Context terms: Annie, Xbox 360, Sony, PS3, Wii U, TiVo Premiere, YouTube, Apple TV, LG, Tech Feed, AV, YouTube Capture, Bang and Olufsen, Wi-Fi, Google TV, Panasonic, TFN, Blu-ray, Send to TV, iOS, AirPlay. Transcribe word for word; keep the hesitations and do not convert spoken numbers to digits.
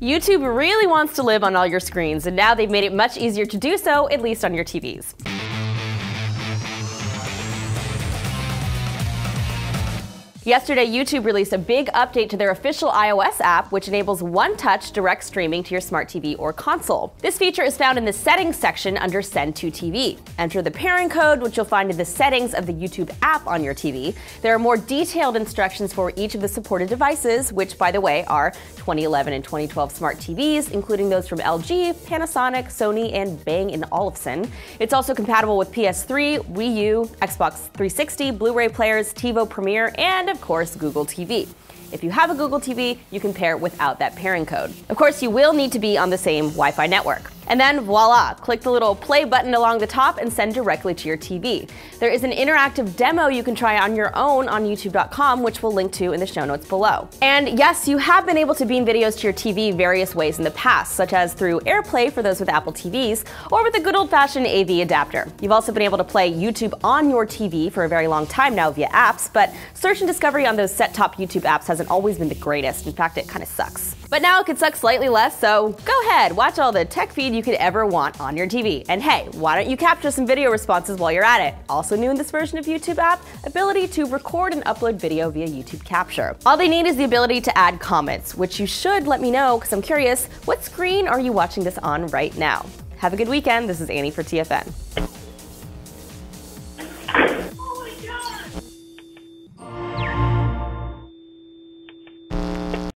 YouTube really wants to live on all your screens, and now they've made it much easier to do so, at least on your T Vs. Yesterday, YouTube released a big update to their official iOS app, which enables one-touch direct streaming to your smart T V or console. This feature is found in the Settings section under Send to T V. Enter the pairing code, which you'll find in the settings of the YouTube app on your T V. There are more detailed instructions for each of the supported devices, which, by the way, are twenty eleven and twenty twelve smart T Vs, including those from L G, Panasonic, Sony, and Bang and Olufsen. It's also compatible with P S three, Wii U, Xbox three sixty, Blu-ray players, TiVo Premiere, and, of course, Google T V. If you have a Google T V, you can pair without that pairing code. Of course, you will need to be on the same Wi-Fi network. And then voila, click the little play button along the top and send directly to your T V. There is an interactive demo you can try on your own on YouTube dot com, which we'll link to in the show notes below. And yes, you have been able to beam videos to your T V various ways in the past, such as through AirPlay for those with Apple T Vs, or with a good old-fashioned A V adapter. You've also been able to play YouTube on your T V for a very long time now via apps, but search and discovery on those set-top YouTube apps hasn't always been the greatest. In fact, it kind of sucks. But now it could suck slightly less, so go ahead, watch all the tech feed you could ever want on your T V. And hey, why don't you capture some video responses while you're at it? Also new in this version of YouTube app, ability to record and upload video via YouTube Capture. All they need is the ability to add comments, which you should let me know, because I'm curious, what screen are you watching this on right now? Have a good weekend. This is Annie for T F N.